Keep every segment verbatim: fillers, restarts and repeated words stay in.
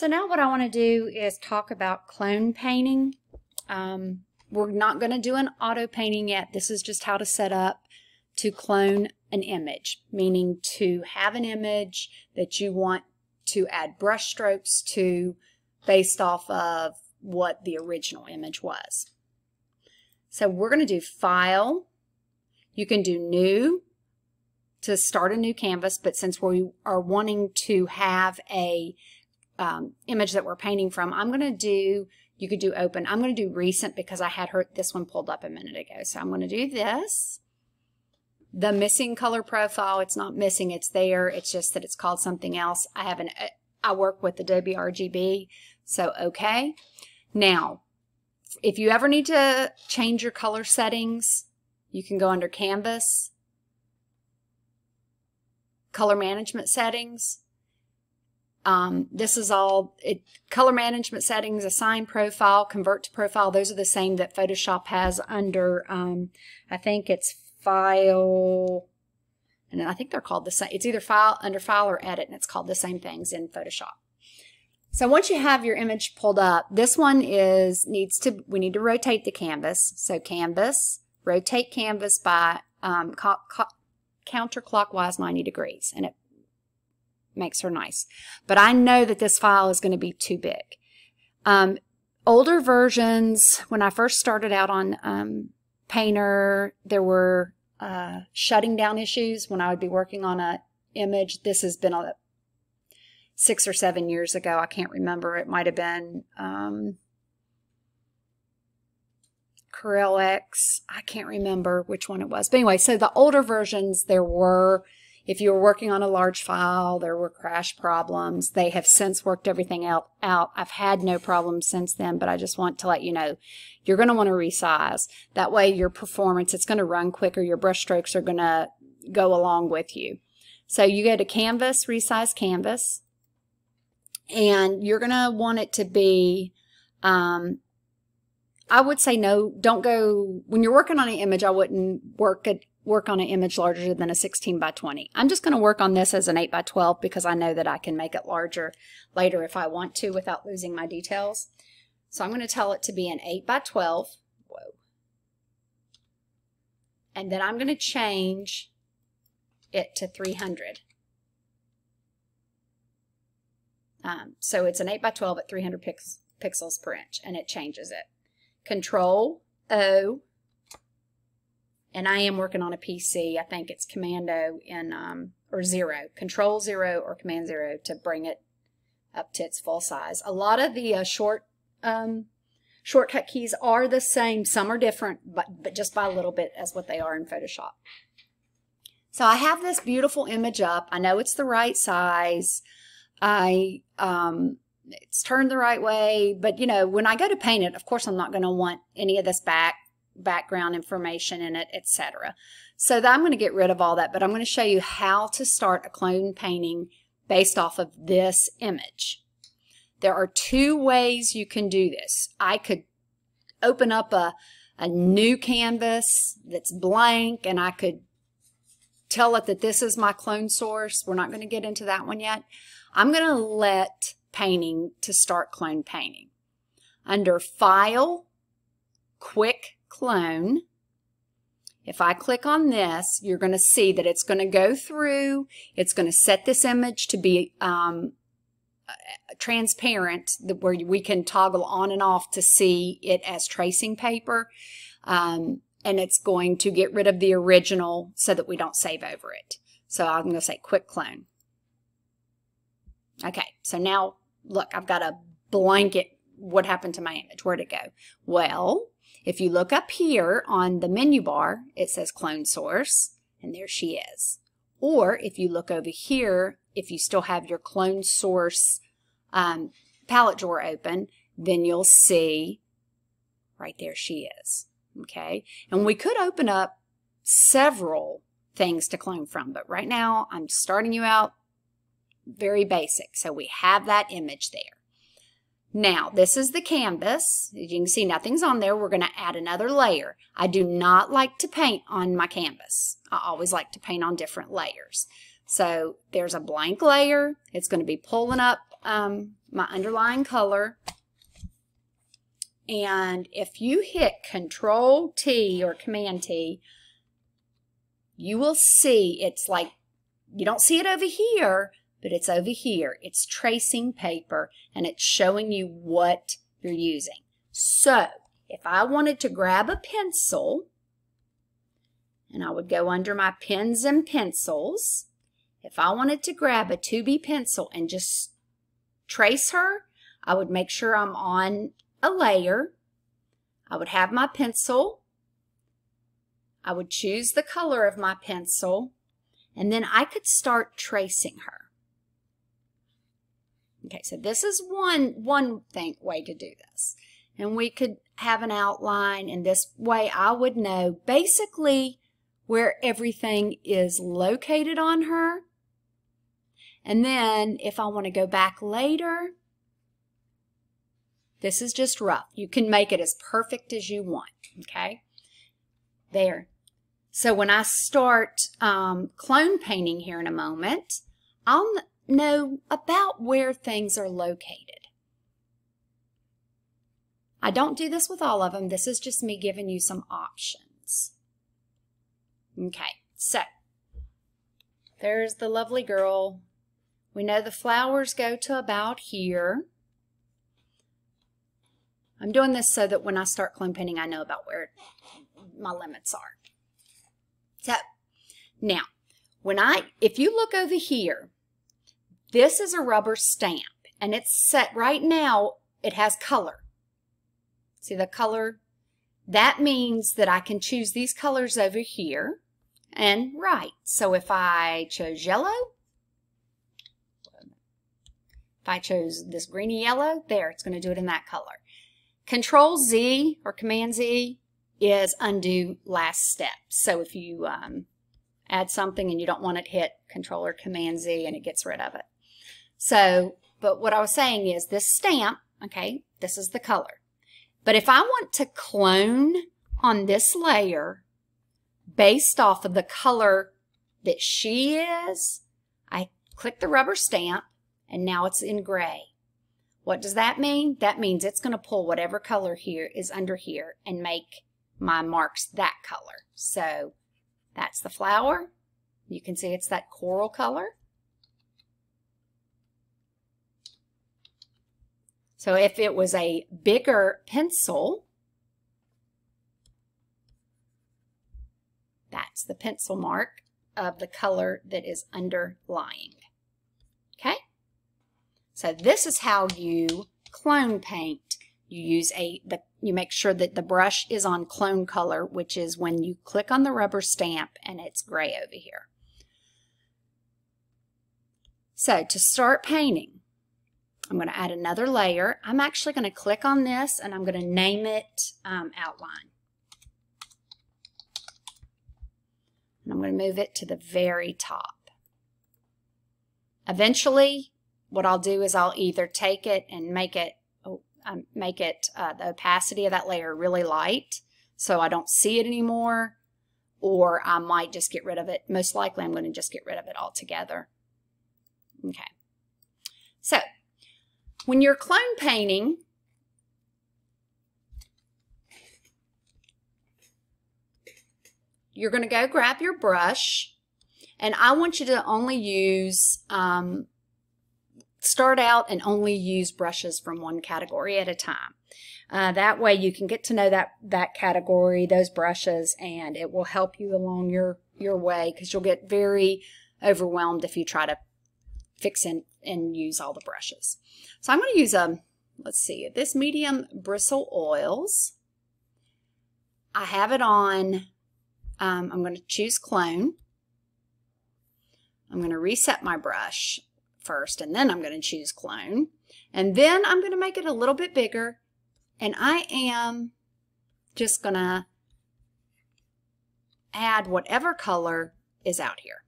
So now what I want to do is talk about clone painting. Um, we're not going to do an auto painting yet. This is just how to set up to clone an image, meaning to have an image that you want to add brush strokes to based off of what the original image was. So we're going to do File. You can do New to start a new canvas, but since we are wanting to have a Um, image that we're painting from, I'm going to do, you could do open. I'm going to do recent because I had her, this one pulled up a minute ago. So I'm going to do this. The missing color profile, it's not missing, it's there. It's just that it's called something else. I have an, I work with Adobe R G B, so okay. Now, if you ever need to change your color settings, you can go under Canvas, Color Management Settings. Um, this is all it, color management settings, assign profile, convert to profile. Those are the same that Photoshop has under, um, I think it's file, and I think they're called the same. It's either file, under file or edit, and it's called the same things in Photoshop. So once you have your image pulled up, this one is, needs to, we need to rotate the canvas. So canvas, rotate canvas by um, counterclockwise ninety degrees, and it makes her nice. But I know that this file is going to be too big. Um, older versions, when I first started out on um, Painter, there were uh, shutting down issues when I would be working on an image. This has been a, six or seven years ago. I can't remember. It might have been um, Corel X. I can't remember which one it was. But anyway, so the older versions, there were... If you were working on a large file, there were crash problems. They have since worked everything out. I've had no problems since then, but I just want to let you know, you're going to want to resize. That way your performance, it's going to run quicker. Your brush strokes are going to go along with you. So you go to Canvas, Resize Canvas, and you're going to want it to be, um, I would say no, don't go, when you're working on an image, I wouldn't work at work on an image larger than a sixteen by twenty. I'm just going to work on this as an eight by twelve because I know that I can make it larger later if I want to without losing my details. So I'm going to tell it to be an eight by twelve. Whoa. And then I'm going to change it to three hundred. Um, so it's an eight by twelve at three hundred pix pixels per inch, and it changes it. Control O. And I am working on a P C. I think it's Commando in, um, or zero, Control zero or Command zero to bring it up to its full size. A lot of the uh, short um, shortcut keys are the same. Some are different, but, but just by a little bit as what they are in Photoshop. So I have this beautiful image up. I know it's the right size. I um, it's turned the right way. But, you know, when I go to paint it, of course, I'm not going to want any of this back. background information in it, et cetera. So I'm going to get rid of all that, but I'm going to show you how to start a clone painting based off of this image. There are two ways you can do this. I could open up a, a new canvas that's blank, and I could tell it that this is my clone source. We're not going to get into that one yet. I'm going to let painting to start clone painting. Under File, Quick Clone. If I click on this, you're going to see that it's going to go through, it's going to set this image to be um, transparent, where we can toggle on and off to see it as tracing paper, um, and it's going to get rid of the original so that we don't save over it. So I'm going to say Quick Clone. Okay, so now look, I've got a blanket. What happened to my image? Where'd it go? Well, if you look up here on the menu bar, it says Clone Source, and there she is. Or if you look over here, if you still have your Clone Source um, palette drawer open, then you'll see right there she is. Okay, and we could open up several things to clone from, but right now I'm starting you out very basic. So we have that image there. Now, this is the canvas. As you can see, nothing's on there. We're going to add another layer. I do not like to paint on my canvas. I always like to paint on different layers. So there's a blank layer. It's going to be pulling up um, my underlying color. And if you hit Control T or Command T, you will see it's like, you don't see it over here, but it's over here. It's tracing paper, and it's showing you what you're using. So if I wanted to grab a pencil, and I would go under my pens and pencils, if I wanted to grab a two B pencil and just trace her, I would make sure I'm on a layer. I would have my pencil. I would choose the color of my pencil, and then I could start tracing her. Okay, so this is one, one thing, way to do this. And we could have an outline, and this way I would know basically where everything is located on her. And then if I want to go back later, this is just rough. You can make it as perfect as you want, okay? There. So when I start um, clone painting here in a moment, I'll know about where things are located. I don't do this with all of them. This is just me giving you some options. Okay, so there's the lovely girl. We know the flowers go to about here. I'm doing this so that when I start clone painting, I know about where my limits are. So now, when I, if you look over here, this is a rubber stamp, and it's set right now. It has color. See the color? That means that I can choose these colors over here and right. So if I chose yellow, if I chose this greeny yellow, there, it's going to do it in that color. Control Z or Command Z is undo last step. So if you um, add something and you don't want it, hit Control or Command Z and it gets rid of it. So, but what I was saying is this stamp, okay, this is the color. But if I want to clone on this layer based off of the color that she is, I click the rubber stamp, and now it's in gray. What does that mean? That means it's going to pull whatever color here is under here and make my marks that color. So that's the flower. You can see it's that coral color. So if it was a bigger pencil, that's the pencil mark of the color that is underlying. Okay? So this is how you clone paint. You use a, the, you make sure that the brush is on clone color, which is when you click on the rubber stamp and it's gray over here. So to start painting, I'm going to add another layer. I'm actually going to click on this, and I'm going to name it um, Outline. And I'm going to move it to the very top. Eventually, what I'll do is I'll either take it and make it, oh, um, make it uh, the opacity of that layer really light so I don't see it anymore, or I might just get rid of it. Most likely, I'm going to just get rid of it altogether. Okay. So, when you're clone painting, you're going to go grab your brush, and I want you to only use, um, start out and only use brushes from one category at a time. Uh, that way you can get to know that, that category, those brushes, and it will help you along your, your way, because you'll get very overwhelmed if you try to fix in and use all the brushes. So I'm going to use a, let's see, this medium bristle oils. I have it on, um, I'm going to choose clone. I'm going to reset my brush first, and then I'm going to choose clone. And then I'm going to make it a little bit bigger, and I am just going to add whatever color is out here.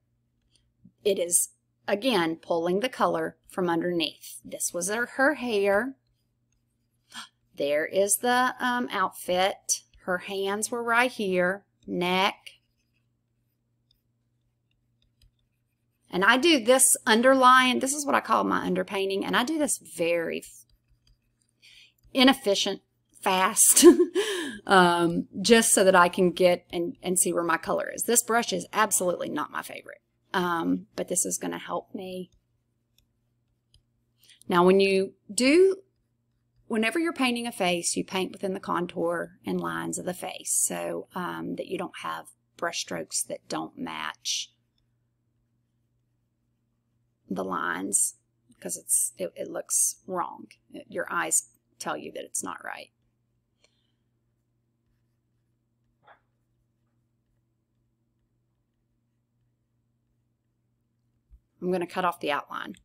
It is, again, pulling the color from underneath. This was her, her hair. There is the um, outfit. Her hands were right here. Neck. And I do this underline, this is what I call my underpainting, and I do this very inefficient, fast, um, just so that I can get and, and see where my color is. This brush is absolutely not my favorite, um, but this is going to help me. Now when you do, whenever you're painting a face, you paint within the contour and lines of the face so um, that you don't have brush strokes that don't match the lines, because it's it, it looks wrong. Your eyes tell you that it's not right. I'm going to cut off the outline.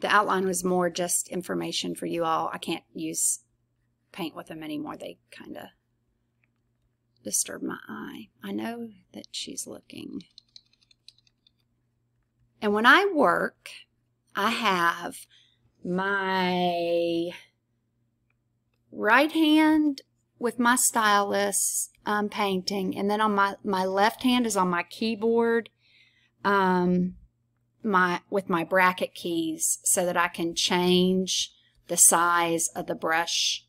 The outline was more just information for you all. I can't use paint with them anymore. They kind of disturb my eye. I know that she's looking. And when I work, I have my right hand with my stylus um, painting, and then on my, my left hand is on my keyboard um, my with my bracket keys so that I can change the size of the brush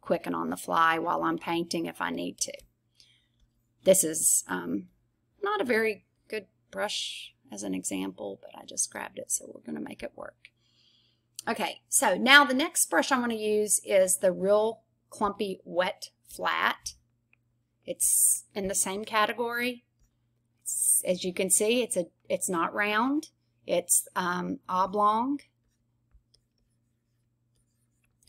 quick and on the fly while I'm painting if I need to. This is um, not a very good brush as an example, but I just grabbed it, so we're going to make it work. Okay, so now the next brush I'm going to use is the Real Clumpy Wet Flat. It's in the same category. It's, as you can see, it's a it's not round. It's um, oblong.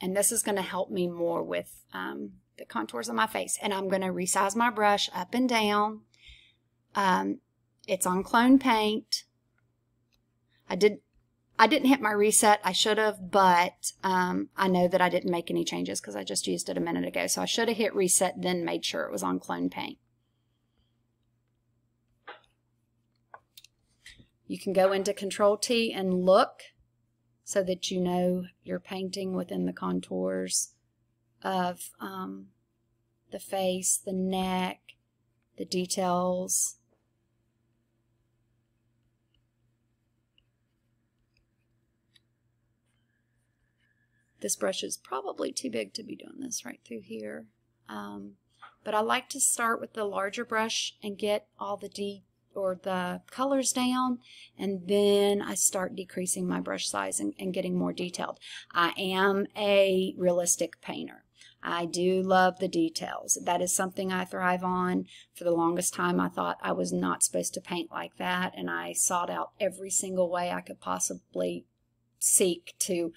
And this is going to help me more with um, the contours of my face. And I'm going to resize my brush up and down. Um, It's on Clone Paint. I did, I didn't hit my reset. I should have, but um, I know that I didn't make any changes because I just used it a minute ago. So I should have hit reset, then made sure it was on Clone Paint. You can go into Control T and look so that you know you're painting within the contours of um, the face, the neck, the details. This brush is probably too big to be doing this right through here. Um, but I like to start with the larger brush and get all the de or the colors down, and then I start decreasing my brush size and, and getting more detailed. I am a realistic painter. I do love the details. That is something I thrive on. For the longest time, I thought I was not supposed to paint like that, and I sought out every single way I could possibly seek to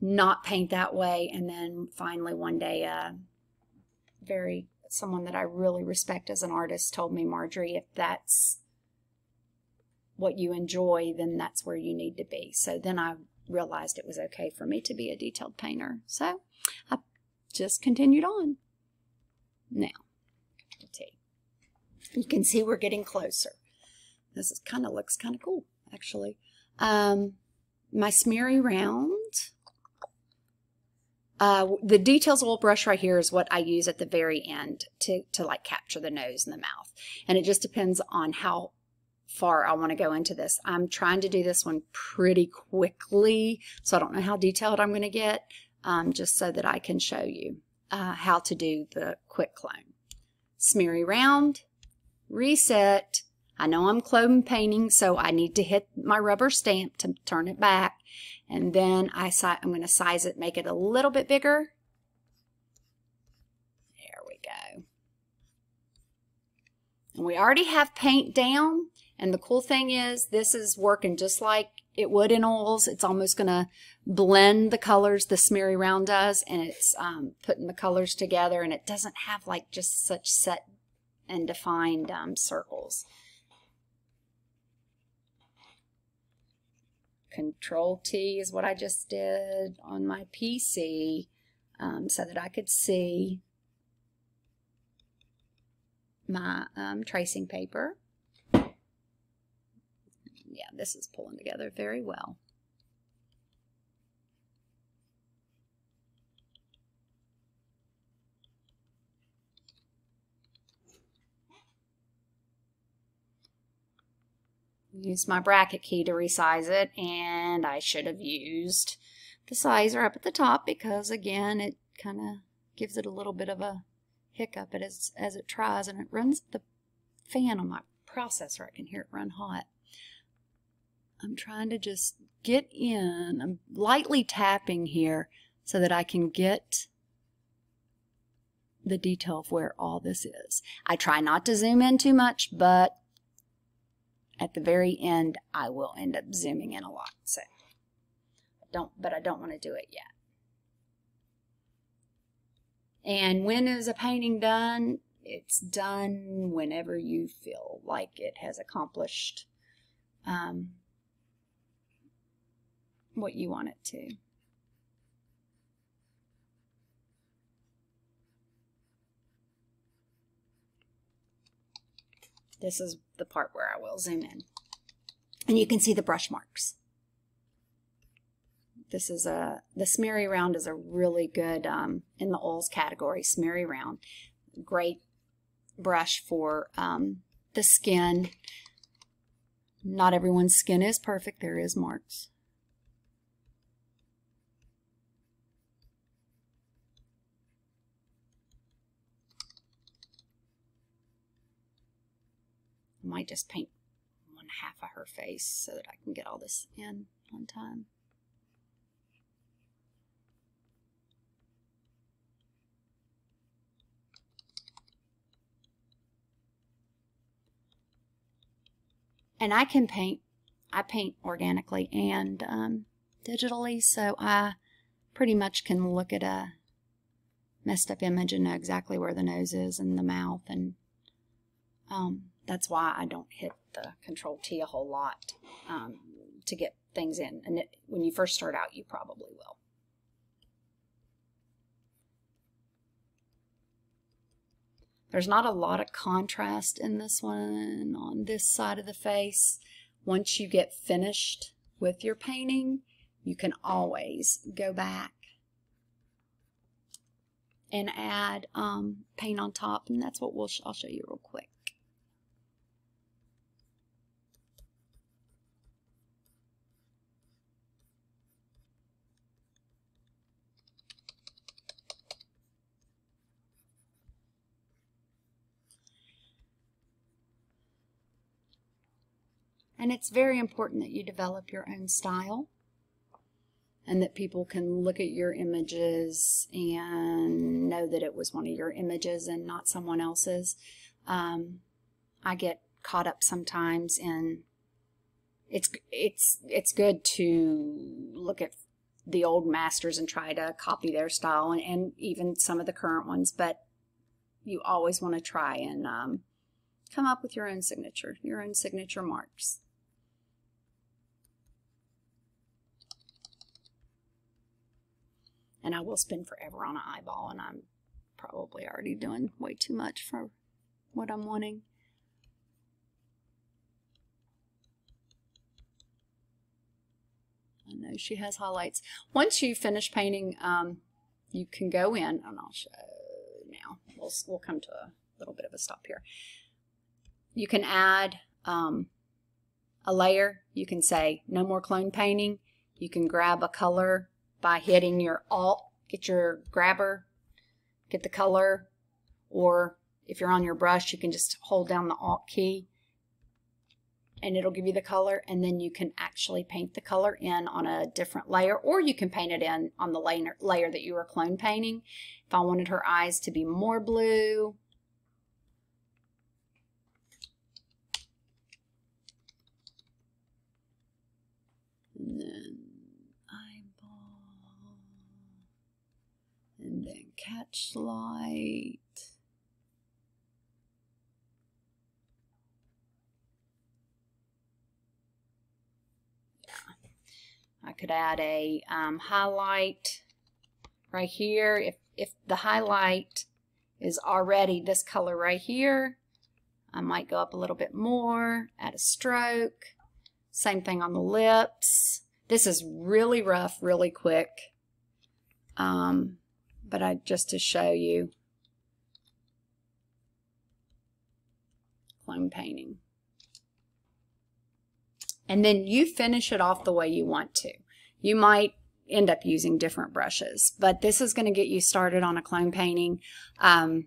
not paint that way, and then finally one day uh, very someone that I really respect as an artist told me, Marjorie, if that's what you enjoy, then that's where you need to be. So then I realized it was okay for me to be a detailed painter. So I just continued on. Now, you can see we're getting closer. This is kind of looks kind of cool, actually. Um, my smeary round. Uh, the details little brush right here is what I use at the very end to, to like capture the nose and the mouth. And it just depends on how far I want to go into this. I'm trying to do this one pretty quickly, so I don't know how detailed I'm going to get, um, just so that I can show you uh, how to do the quick clone. Smeary round, reset. I know I'm clone painting, so I need to hit my rubber stamp to turn it back. And then I si I'm going to size it, make it a little bit bigger. There we go. And we already have paint down. And the cool thing is this is working just like it would in oils. It's almost going to blend the colors, the smeary round does, and it's um, putting the colors together. And it doesn't have like just such set and defined um, circles. Control T is what I just did on my P C um, so that I could see my um, tracing paper. Yeah, this is pulling together very well. Use my bracket key to resize it, and I should have used the sizer up at the top because, again, it kind of gives it a little bit of a hiccup as, as it tries, and it runs the fan on my processor. I can hear it run hot. I'm trying to just get in. I'm lightly tapping here so that I can get the detail of where all this is. I try not to zoom in too much, but at the very end, I will end up zooming in a lot. So I don't, but I don't want to do it yet. And when is a painting done? It's done whenever you feel like it has accomplished um, what you want it to. This is the part where I will zoom in. And you can see the brush marks. This is a, the smeary round is a really good, um, in the oils category, smeary round. Great brush for um, the skin. Not everyone's skin is perfect. There is marks. I might just paint one half of her face so that I can get all this in one time. And I can paint, I paint organically and um, digitally, so I pretty much can look at a messed up image and know exactly where the nose is and the mouth, and um, that's why I don't hit the Control T a whole lot um, to get things in. And it, when you first start out, you probably will. There's not a lot of contrast in this one on this side of the face. Once you get finished with your painting, you can always go back and add um, paint on top, and that's what we'll sh- I'll show you real quick. And it's very important that you develop your own style and that people can look at your images and know that it was one of your images and not someone else's. Um, I get caught up sometimes in, it's, it's, it's good to look at the old masters and try to copy their style and, and even some of the current ones, but you always want to try and um, come up with your own signature, your own signature marks. And I will spend forever on an eyeball, and I'm probably already doing way too much for what I'm wanting. I know she has highlights. Once you finish painting, um, you can go in, and I'll show now. We'll, we'll come to a little bit of a stop here. You can add um, a layer. You can say, no more clone painting. You can grab a color by hitting your Alt, get your grabber, get the color, or if you're on your brush, you can just hold down the Alt key and it'll give you the color, and then you can actually paint the color in on a different layer, or you can paint it in on the layer, layer that you were clone painting. If I wanted her eyes to be more blue, and then eyeball, and then catch light. Yeah. I could add a um, highlight right here. If, if the highlight is already this color right here, I might go up a little bit more, add a stroke. Same thing on the lips. This is really rough, really quick. Um, but I just to show you clone painting. and then you finish it off the way you want to. You might end up using different brushes, but this is going to get you started on a clone painting. Um,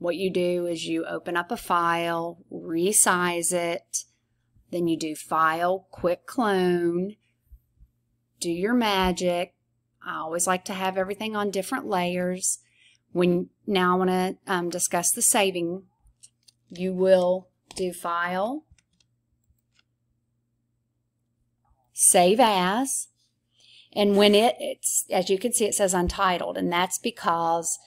what you do is you open up a file, resize it, then you do File, Quick Clone, do your magic. I always like to have everything on different layers. When now I want to um, discuss the saving, you will do File, Save As, and when it, it's, as you can see, it says Untitled, and that's because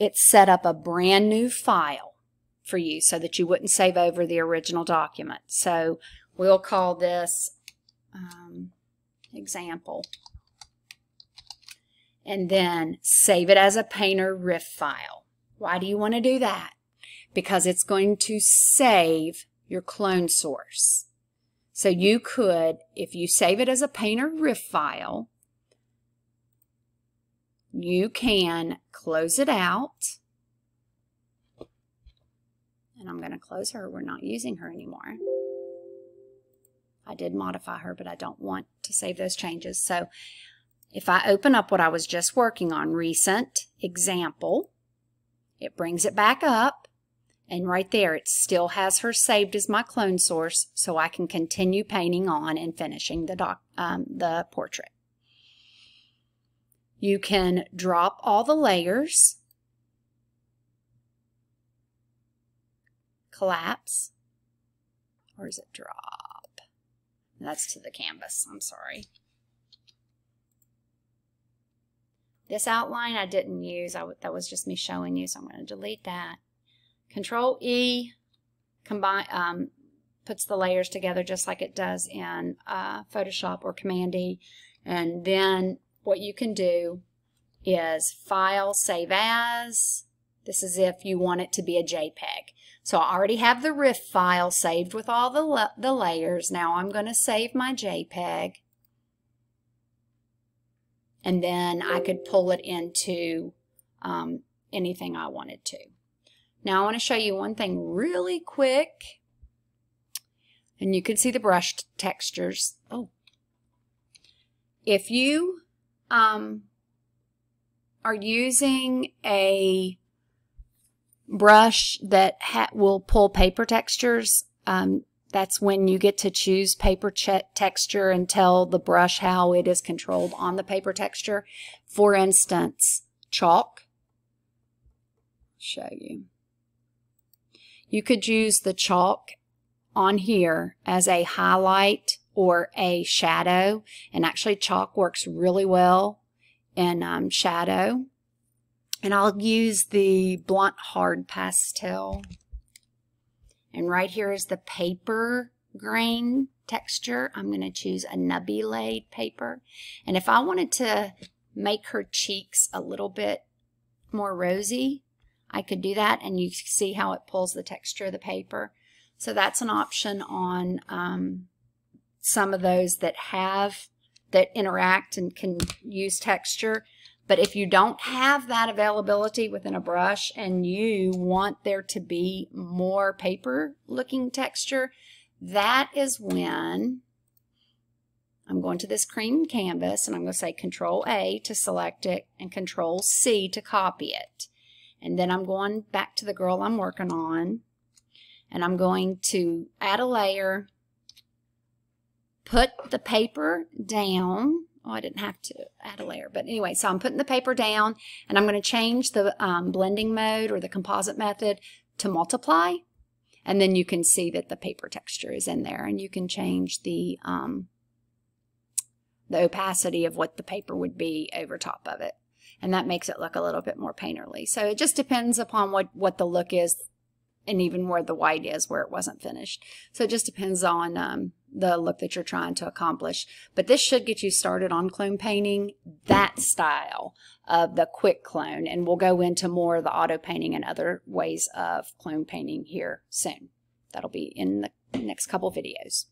it's set up a brand new file for you so that you wouldn't save over the original document. So we'll call this um, example, and then save it as a Painter RIFF file. Why do you want to do that? Because it's going to save your clone source. So you could, if you save it as a Painter RIFF file, you can close it out. And I'm going to close her. We're not using her anymore. I did modify her, but I don't want to save those changes. So if I open up what I was just working on, recent example, it brings it back up. And right there, it still has her saved as my clone source, so I can continue painting on and finishing the, doc, um, the portrait. You can drop all the layers, collapse, or is it drop? That's to the canvas, I'm sorry. This outline I didn't use, I that was just me showing you, so I'm going to delete that. Control E combine, um, puts the layers together just like it does in uh, Photoshop, or Command E, and then what you can do is File, Save As. This is if you want it to be a JPEG. So I already have the RIFF file saved with all the, la the layers. Now I'm going to save my JPEG. And then I could pull it into um, anything I wanted to. Now I want to show you one thing really quick. And you can see the brush textures. Oh, if you... Um, are using a brush that ha will pull paper textures. Um, that's when you get to choose paper texture and tell the brush how it is controlled on the paper texture. For instance, chalk. Show you. You could use the chalk on here as a highlight or a shadow, and actually chalk works really well in um, shadow. And I'll use the Blunt Hard Pastel, and right here is the paper grain texture. I'm going to choose a nubby laid paper, and if I wanted to make her cheeks a little bit more rosy, I could do that, and you see how it pulls the texture of the paper. So that's an option on um, some of those that have, that interact and can use texture. But if you don't have that availability within a brush and you want there to be more paper looking texture, that is when I'm going to this cream canvas and I'm going to say Control A to select it and Control C to copy it. And then I'm going back to the girl I'm working on, and I'm going to add a layer, put the paper down. Oh, I didn't have to add a layer, but anyway, so I'm putting the paper down, and I'm going to change the um, blending mode or the composite method to multiply, and then you can see that the paper texture is in there, and you can change the um, the opacity of what the paper would be over top of it, and that makes it look a little bit more painterly. So it just depends upon what what the look is, and even where the white is, where it wasn't finished. So it just depends on um, the look that you're trying to accomplish. But this should get you started on clone painting, that style of the quick clone. And we'll go into more of the auto painting and other ways of clone painting here soon. That'll be in the next couple videos.